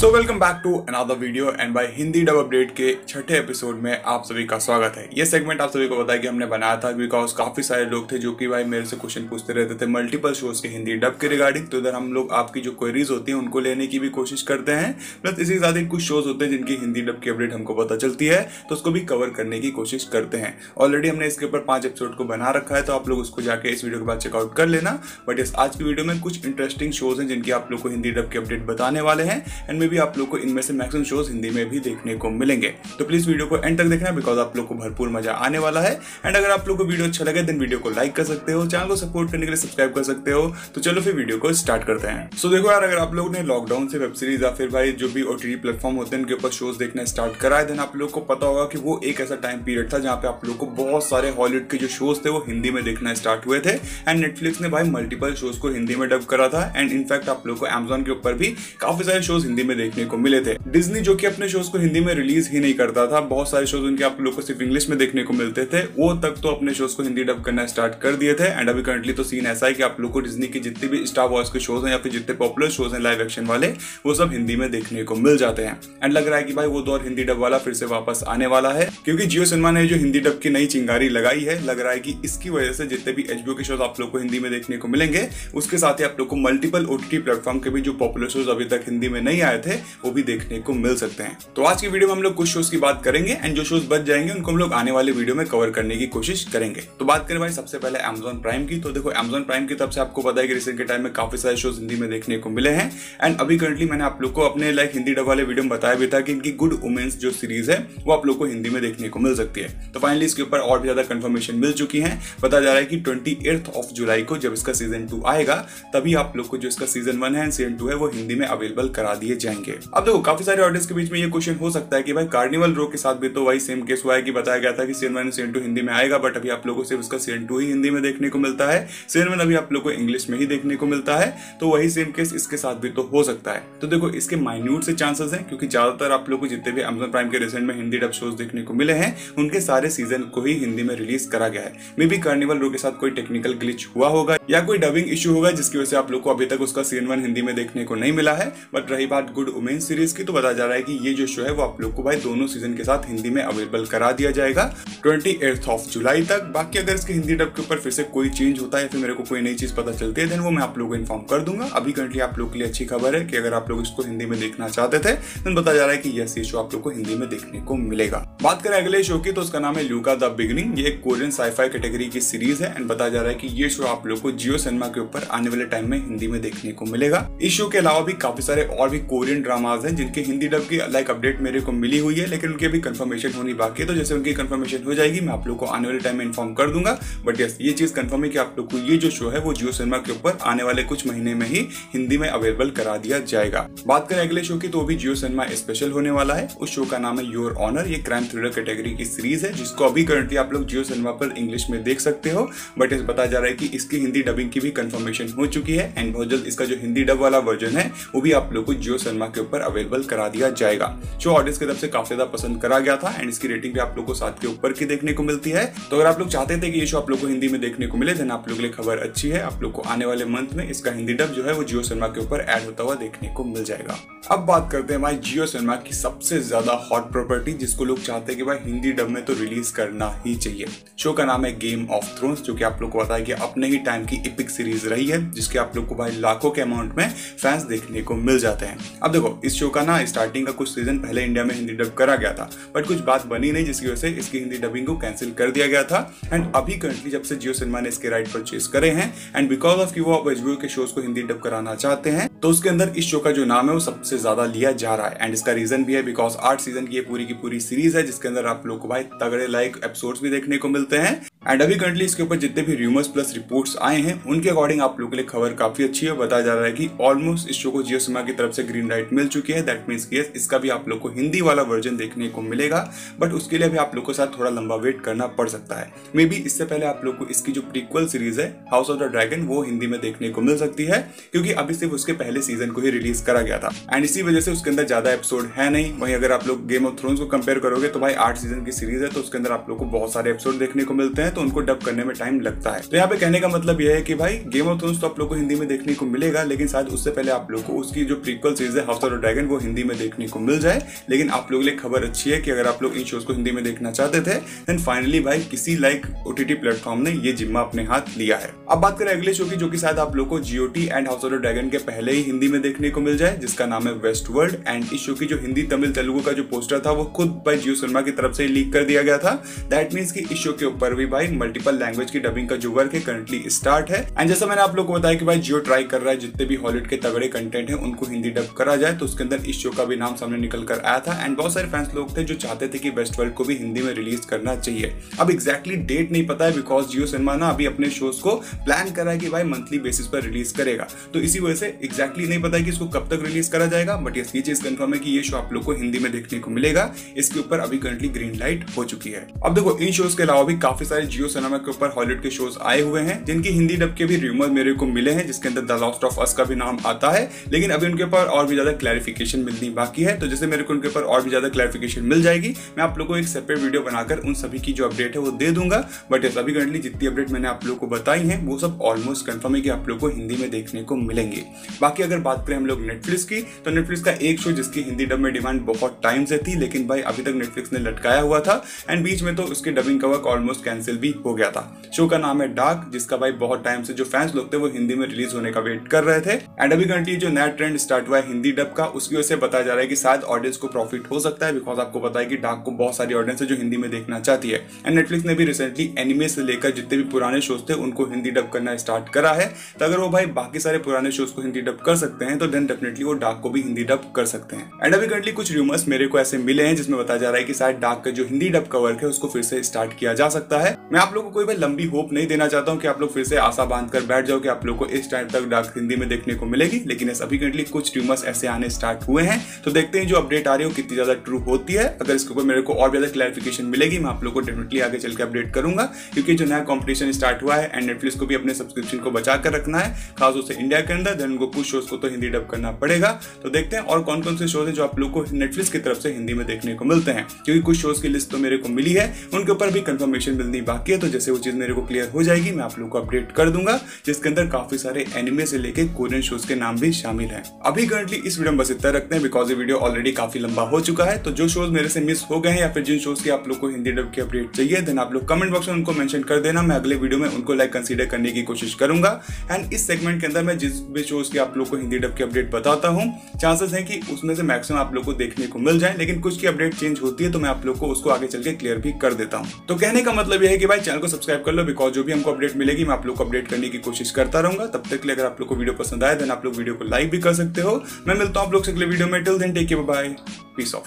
So welcome back to another video and by Hindi dub update के छठे episode में आप सभी का स्वागत है। ये सेगमेंट आप सभी को बताया कि हमने बनाया था बिकॉज काफी सारे लोग थे जो कि भाई मेरे से क्वेश्चन पूछते रहते थे मल्टीपल शोज के हिंदी डब के रिगार्डिंग। तो इधर हम लोग आपकी जो क्वेरीज होती है उनको लेने की भी कोशिश करते हैं, प्लस इसी के साथ ही कुछ शोज होते हैं जिनकी हिंदी डब की अपडेट हमको पता चलती है तो उसको भी कवर करने की कोशिश करते हैं। ऑलरेडी हमने इसके ऊपर 5 एपिसोड को बना रखा है तो आप लोग उसको जाके इस वीडियो के बाद चेकआउट कर लेना। बट यस, आज की वीडियो में कुछ इंटरेस्टिंग शोज हैं जिनकी आप लोग को हिंदी डब की अपडेट बताने वाले हैं एंड भी आप लोग को इनमें से मैक्सिमम शोज हिंदी में भी देखने को मिलेंगे। तो प्लीज वीडियो को एंड तक देखना बिकॉज आप लोग को भरपूर मजा आने वाला है। एंड अगर आप लोग को वीडियो अच्छा लगे देन वीडियो को लाइक कर सकते हो, चैनल को सपोर्ट करने के लिए सब्सक्राइब कर सकते हो। तो चलो फिर वीडियो को स्टार्ट करते हैं। सो देखो यार, अगर आप लोग ने लॉकडाउन से वेब सीरीज या फिर भाई जो भी ओटीटी प्लेटफॉर्म होते हैं उनके ऊपर शोज देखना स्टार्ट कराए देन आप लोग को पता होगा कि वो एक ऐसा टाइम पीरियड था जहां पे आप लोग को बहुत सारे हॉलीवुड के जो शोज थे वो हिंदी में देखना स्टार्ट हुए थे एंड नेटफ्लिक्स ने भाई मल्टीपल शोज को हिंदी में डब करा था। एंड इनफैक्ट आप लोग को Amazon के ऊपर भी काफी सारे शोज हिंदी में देखने को मिले थे। डिज्नी जो कि अपने शोज को हिंदी में रिलीज ही नहीं करता था, बहुत सारे शोज उनके आप लोग को सिर्फ इंग्लिश में देखने को मिलते थे, वो तक तो अपने शोज को हिंदी डब करना स्टार्ट कर दिए थे। एंड अभी करंटली तो सीन ऐसा है कि आप लोग को डिज्नी के जितने भी स्टार वॉर्स के शोज हैं या फिर जितने पॉपुलर शोज हैं लाइव एक्शन वाले वो सब हिंदी में देखने को मिल जाते हैं। एंड लग रहा है कि भाई वो दौर हिंदी डब वाला फिर से वापस आने वाला है क्योंकि जियो सिनेमा ने जो हिंदी डब की नई चिंगारी लगाई है लग रहा है कि इसकी वजह से जितने भी एचबीओ के शोज आप लोग को हिंदी में देखने को मिलेंगे, उसके साथ ही आप लोग को मल्टीपल ओटीटी प्लेटफॉर्म के भी जो पॉपुलर शोज अभी तक हिंदी में नहीं आए थे वो भी देखने को मिल सकते हैं। तो आज की वीडियो में हम लोग कुछ शोज की बात करेंगे एंड जो शोज बच जाएंगे उनको हम लोग आने वाले वीडियो में कवर करने की कोशिश करेंगे। तो बात करें भाई सबसे पहले Amazon प्राइम की। तो देखो Amazon प्राइम की तरफ से आपको पता है कि रिसेंट के टाइम में काफी सारे शोज हिंदी में देखने को मिले हैं एंड अभी करंटली मैंने आप लोग को अपने लाइक हिंदी डब वाले वीडियो में बताया भी था कि इनकी गुड ओमेंस जो सीरीज है वो आप लोग को हिंदी में देखने को मिल सकती है। तो फाइनली इसके ऊपर और भी ज्यादा कंफर्मेशन मिल चुकी है। पता जा रहा है कि 28 जुलाई को जब इसका सीजन 2 आएगा तभी आप लोग को जो इसका सीजन 1 है सीजन 2 है वो हिंदी में अवेलेबल करा दिए जाएंगे। अब देखो काफी सारे ऑडियंस के बीच में ये क्वेश्चन हो सकता है कि भाई कार्निवल रो के साथ भी तो वही सेम केस हुआ है कि बताया गया था कि सीजन 1 सीजन 2 हिंदी में आएगा बट अभी आप लोगों को सिर्फ उसका सीजन 2 ही हिंदी में देखने को मिलता है, सीजन 1 अभी आप लोगों को इंग्लिश में ही देखने को मिलता है। तो वही सेम केस इसके साथ भी तो हो सकता है। तो देखो इसके माइन्यूट से चांसेस हैं क्योंकि ज्यादातर आप लोग को जितने भी Amazon प्राइम के रिसेंट में हिंदी डब शोज देखने को मिले हैं उनके सारे सीजन को ही हिंदी में रिलीज करा गया है। मे बी कार्निवल रो के साथ कोई टेक्निकल ग्लिच हुआ होगा या कोई डबिंग इशू होगा जिसकी वजह से आप लोग को अभी तक उसका सीजन 1 हिंदी में देखने को नहीं मिला है। बट रही बात गुड ओमेंस सीरीज की, तो बताया जा रहा है कि ये जो शो है वो आप लोग को भाई दोनों सीजन के साथ हिंदी में अवेलेबल करा दिया जाएगा 28 जुलाई तक। बाकी अगर इसके हिंदी डब के ऊपर फिर से कोई चेंज होता है या फिर मेरे को कोई नई चीज पता चलती है देन वो मैं आप लोगों को इन्फॉर्म कर दूंगा। अभी करंटली आप लोग के लिए अच्छी खबर है कि अगर आप लोग इसको हिंदी में देखना चाहते थे देन बताया जा रहा है कि यस ये शो आप लोग को हिंदी में देखने को मिलेगा। बात करें अगले शो की तो उसका नाम है लूका द बिगिनिंग। ये एक कोरियन साइफाई कैटेगरी की सीरीज है एंड बताया जा रहा है कि ये शो आप लोग को जियो सिनेमा के ऊपर आने वाले टाइम में हिंदी में देखने को मिलेगा। इस शो के अलावा भी काफी सारे और भी कोरियन ड्रामाज हैं जिनके हिंदी डब की लाइक अपडेट मेरे को मिली हुई है लेकिन उनकी अभी कंफर्मेशन होनी बाकी है। तो जैसे उनकी कंफर्मेशन हो जाएगी मैं आप लोग को आने वाले टाइम में इन्फॉर्म कर दूंगा। बट यस ये चीज कंफर्म है कि आप लोग को ये जो शो है वो जियो सिनेमा के ऊपर आने वाले कुछ महीने में ही हिंदी में अवेलेबल करा दिया जाएगा। बात करें अगले शो की तो वो भी जियो सिनेमा स्पेशल होने वाला है। उस शो का नाम है योर ऑनर। ये क्राइम थ्रिलर कैटेगरी की सीरीज है जिसको अभी करंटली आप लोग जियो सिनेमा पर इंग्लिश में देख सकते हो। बट यस बताया जा रहा है कि इसकी हिंदी डबिंग की भी कंफर्मेशन हो चुकी है एंड बहुत जल्द इसका जो हिंदी डब वाला वर्जन है वो भी आप लोग को जियो सिनेमा के ऊपर अवेलेबल करा दिया जाएगा। शो ऑडियंस की तरफ से काफी ज्यादा पसंद करा गया था एंड इसकी रेटिंग भी आप लोग को 7 के ऊपर की देखने को मिलती है। तो अगर आप लोग चाहते थे कि ये शो आप लोग को हिंदी में देखने को मिले देन आप लोग के लिए खबर अच्छी है, आप लोग को आने वाले मंथ में इसका हिंदी डब जो है वो जियो सिनेमा के ऊपर ऐड होता हुआ देखने को मिल जाएगा। अब बात करते हैं भाई जियो सिनेमा की सबसे ज्यादा हॉट प्रॉपर्टी जिसको लोग चाहते हैं कि भाई हिंदी डब में तो रिलीज करना ही चाहिए। शो का नाम है गेम ऑफ थ्रोन्स जो कि आप लोग को पता है कि अपने ही टाइम की एपिक सीरीज रही है जिसके आप लोग को भाई लाखों के अमाउंट में फैंस देखने को मिल जाते हैं। अब देखो इस शो का ना स्टार्टिंग का कुछ सीजन पहले इंडिया में हिंदी डब करा गया था बट कुछ बात बनी नहीं जिसकी वजह से इसकी हिंदी डबिंग को कैंसिल कर दिया गया था। एंड अभी करंटली जब से जियो सिनेमा ने इसके राइट परचेज करे हैं एंड बिकॉज ऑफ कि वो HBO के शोज को हिंदी डब कराना चाहते हैं तो उसके अंदर इस शो का जो नाम है वो सबसे ज्यादा लिया जा रहा है। एंड इसका रीजन भी है बिकॉज 8 सीजन की पूरी सीरीज है जिसके अंदर आप लोग को भाई तगड़े लाइक एपिसोड्स भी देखने को मिलते हैं। एंड अभी करंटली इसके ऊपर जितने भी रूमर्स प्लस रिपोर्ट्स आए हैं उनके अकॉर्डिंग आप लोग के लिए खबर काफी अच्छी है। बताया जा रहा है कि ऑलमोस्ट इस शो को जियो सिनेमा की तरफ से ग्रीन लाइट मिल चुकी है। दैट मींस कि इसका भी आप लोग को हिंदी वाला वर्जन देखने को मिलेगा बट उसके लिए भी आप लोग को साथ थोड़ा लंबा वेट करना पड़ सकता है। मे बी इससे पहले आप लोग को इसकी जो प्रीक्वल सीरीज है हाउस ऑफ द ड्रैगन वो हिंदी में देखने को मिल सकती है क्योंकि अभी सिर्फ उसके पहले सीजन को ही रिलीज करा गया था एंड इसी वजह से उसके अंदर ज्यादा एपिसोड है नहीं। वहीं अगर आप लोग गेम ऑफ थ्रोन्स को कंपेयर करोगे तो भाई 8 सीजन की सीरीज है तो उसके अंदर आप लोग को बहुत सारे एपिसोड देखने को मिलते हैं। तो उनको डब करने में टाइम लगता है। तो यहाँ पे कहने का मतलब यह है कि भाई गेम ऑफ थ्रोन्स तो आप लोगों को हिंदी में देखने को मिलेगा, लेकिन शायद उससे पहले आप लोगों को उसकी जो प्रीक्वल सीरीज है हाउस ऑफ द ड्रैगन वो हिंदी में देखने को मिल जाए। लेकिन आप लोगों के लिए खबर अच्छी है कि अगर आप लोग इन शोज को हिंदी में देखना चाहते थे देन फाइनली भाई किसी लाइक ओटीटी प्लेटफॉर्म ने ये जिम्मा अपने हाथ लिया है। अब बात करें अगले शो की, जो कि शायद आप लोगों को GOT and house of the dragon के पहले ही हिंदी में देखने को मिल जाए, जिसका नाम है वेस्ट वर्ल्ड। एंड इस शो की जो हिंदी तमिल तेलुगु का जो पोस्टर था वो खुद बाय जियो सिनेमा की तरफ से लीक कर दिया गया था। दैट मींस कि इस शो के ऊपर भी भाई मल्टीपल लैंग्वेज की डबिंग का जो वर्क है करंटली स्टार्ट है। एंड जैसा मैंने आप लोगों को बताया कि भाई जियो ट्राई कर रहा है जितने भी हॉलीवुड के तगड़े कंटेंट है उनको हिंदी डब करा जाए, तो उसके अंदर इस शो का भी नाम सामने निकल कर आया था। एंड बहुत सारे फैंस लोग थे जो चाहते थे कि वेस्ट वर्ल्ड को भी हिंदी में रिलीज करना चाहिए। अब एक्जैक्टली डेट नहीं पता है बिकॉज जियो सिनेमा ना अभी अपने शोज को प्लान कर रहा है कि भाई मंथली बेसिस पर रिलीज करेगा, तो इसी वजह से एक्जैक्टली नहीं पता है कि इसको कब तक रिलीज करा जाएगा। बट ये चीज कंफर्म है कि ये शो आप लोग को हिंदी में देखने को मिलेगा, इसके ऊपर अभी करंटली ग्रीन लाइट हो चुकी है। अब देखो इन शोज के अलावा भी काफी सारे जियो सिनेमा के ऊपर हॉलीवुड के शोज आए हुए हैं जिनकी हिंदी डब के भी रूमर मेरे को मिले हैं, जिसके अंदर द लास्ट ऑफ अस का भी नाम आता है, लेकिन अभी उनके ऊपर और भी ज्यादा क्लैरिफिकेशन मिलनी बाकी है। तो जैसे मेरे को उनके ऊपर और भी ज्यादा क्लैरिफिकेशन मिल जाएगी मैं आप लोगों को एक सेपरेट वीडियो बनाकर उन सभी की जो अपडेट है वो दे दूंगा। बट यस अभी करंटली जितनी अपडेट मैंने आप लोगों को बताई है वो सब ऑलमोस्ट कंफर्म है कि आप लोगों को हिंदी में देखने को मिलेंगे। बाकी अगर बात करें हम लोग नेटफ्लिक्स की, तो नेटफ्लिक्स का एक शो जिसकी हिंदी डब में डिमांड बहुत टाइम से थी लेकिन भाई अभी तक नेटफ्लिक्स ने लटकाया हुआ था एंड बीच में तो उसके डबिंग का वर्क ऑलमोस्ट कैंसिल भी हो गया था। शो का नाम है डार्क, जिसका भाई बहुत टाइम से जो फैंस लोग थे वो हिंदी में रिलीज होने का वेट कर रहे थे। एंड अभी करंटली जो नया ट्रेंड स्टार्ट हुआ है हिंदी डब का उसकी वजह से बताया जा रहा है कि शायद ऑडियंस को प्रॉफिट हो सकता है, बिकॉज आपको पता है कि डार्क को बहुत सारी ऑडियंस है जो हिंदी में देखना चाहती है। एंड नेटफ्लिक्स ने भी रिसेंटली एनिमे से लेकर जितने भी पुराने शोज थे उनको हिंदी डब करना स्टार्ट करा है, तो अगर वो भाई बाकी सारे पुराने शोज को हिंदी डब कर सकते हैं तो देन डेफिनेटली वो डार्क को भी हिंदी डब कर सकते हैं। एंड अभी करंटली कुछ रूमर्स मेरे को ऐसे मिले हैं जिसमें बताया जा रहा है कि शायद डार्क का जो हिंदी डब का वर्क है उसको फिर से स्टार्ट किया जा सकता है। मैं आप लोगों को कोई भी लंबी होप नहीं देना चाहता हूं कि आप लोग फिर से आशा बांध कर बैठ जाओ कि आप लोगों को इस टाइम तक डार्क हिंदी में देखने को मिलेगी, लेकिन अभी करंटली कुछ रूमर्स ऐसे आने स्टार्ट हुए हैं, तो देखते हैं जो अपडेट आ रही है कितनी ज्यादा ट्रू होती है। अगर इसके ऊपर मेरे को और ज्यादा क्लैरिफिकेशन मिलेगी मैं आप लोगों को डेफिनेटली आगे चलकर अपडेट करूंगा, क्योंकि जो नया कॉम्पिटिशन स्टार्ट हुआ है एंड नेटफ्लिक्स को भी अपने सब्सक्रिप्शन को बचा कर रखना है खासतौर से इंडिया के अंदर, देन उनको कुछ शोज को तो हिंदी डब करना पड़ेगा। तो देखते हैं और कौन कौन से शोज है जो आप लोगों को नेटफ्लिक्स की तरफ से हिंदी में देखने को मिलते हैं, क्योंकि कुछ शोज की लिस्ट तो मेरे को मिली है उनके ऊपर भी कंफर्मेशन मिलनी बाकी है। तो जैसे वो चीज मेरे को क्लियर हो जाएगी मैं आप लोगों को अपडेट कर दूंगा, जिसके अंदर काफी सारे एनिमे से लेके कोरियन शोज के नाम भी शामिल हैं। अभी करंटली इस वीडियो में बस इतना रखते हैं बिकॉज ये वीडियो ऑलरेडी काफी लंबा हो चुका है। तो जो शोज मेरे से मिस हो गए हैं या फिर जिन शोज के आप लोग को हिंदी डब की अपडेट चाहिए देन आप लोग कमेंट बॉक्स में उनको मेंशन कर देना, मैं अगले वीडियो में उनको लाइक कंसीडर करने की कोशिश करूंगा। एंड इस सेगमेंट के अंदर मैं जिस भी शोज के आप लोग को हिंदी डब की अपडेट बताता हूँ चांसेस हैं कि उसमें से मैक्सिमम आप लोग को देखने को मिल जाए, लेकिन कुछ की अपडेट चेंज होती है तो मैं आप लोग को उसको आगे चल के क्लियर भी कर देता हूँ। तो कहने का मतलब यह है कि भाई चैनल को सब्सक्राइब कर लो बिकॉज जो भी हमको अपडेट मिलेगी मैं आप लोग को अपडेट करने की कोशिश करता रहूंगा। तब तक के लिए अगर आप लोग को वीडियो पसंद आए देन आप लोग वीडियो को लाइक भी कर सकते हो। मैं मिलता हूँ आप लोग से अगले वीडियो में, till then take care, bye bye, peace of.